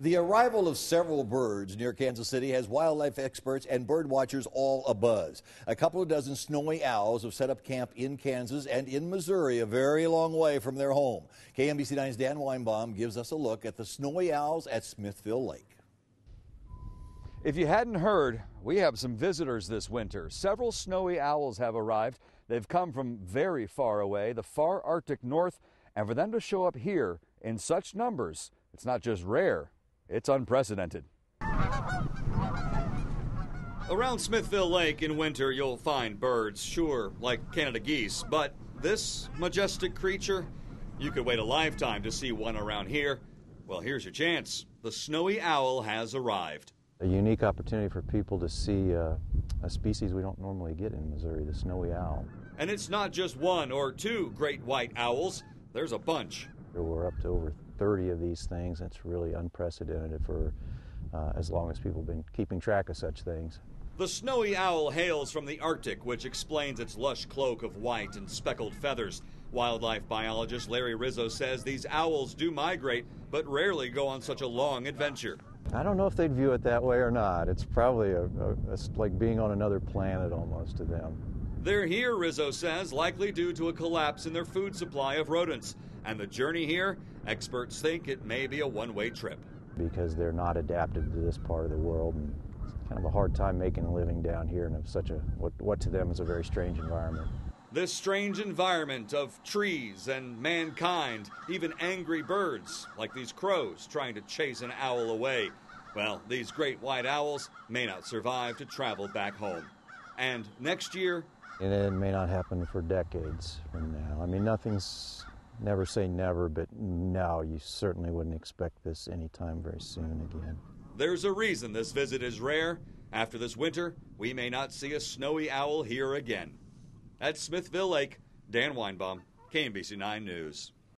The arrival of several birds near Kansas City has wildlife experts and bird watchers all abuzz. A couple of dozen snowy owls have set up camp in Kansas and in Missouri, a very long way from their home. KMBC 9's Dan Weinbaum gives us a look at the snowy owls at Smithville Lake. If you hadn't heard, we have some visitors this winter. Several snowy owls have arrived. They've come from very far away, the far Arctic north, and for them to show up here in such numbers, it's not just rare. It's unprecedented. Around Smithville Lake in winter, you'll find birds, sure, like Canada geese, but this majestic creature, you could wait a lifetime to see one around here. Well, here's your chance. The snowy owl has arrived. A unique opportunity for people to see a species we don't normally get in Missouri, the snowy owl. And it's not just one or two great white owls. There's a bunch. We're up to over 30 of these things. It's really unprecedented for as long as people have been keeping track of such things. The snowy owl hails from the Arctic, which explains its lush cloak of white and speckled feathers. Wildlife biologist Larry Rizzo says these owls do migrate, but rarely go on such a long adventure. I don't know if they'd view it that way or not. It's probably like being on another planet almost to them. They're here, Rizzo says, likely due to a collapse in their food supply of rodents. And the journey here, experts think it may be a one-way trip. Because they're not adapted to this part of the world, and it's kind of a hard time making a living down here in such a, what to them is a very strange environment. This strange environment of trees and mankind, even angry birds, like these crows trying to chase an owl away. Well, these great white owls may not survive to travel back home. And next year... And it may not happen for decades from now. I mean, nothing's... Never say never, but no, you certainly wouldn't expect this anytime very soon again. There's a reason this visit is rare. After this winter, we may not see a snowy owl here again. At Smithville Lake, Dan Weinbaum, KMBC 9 News.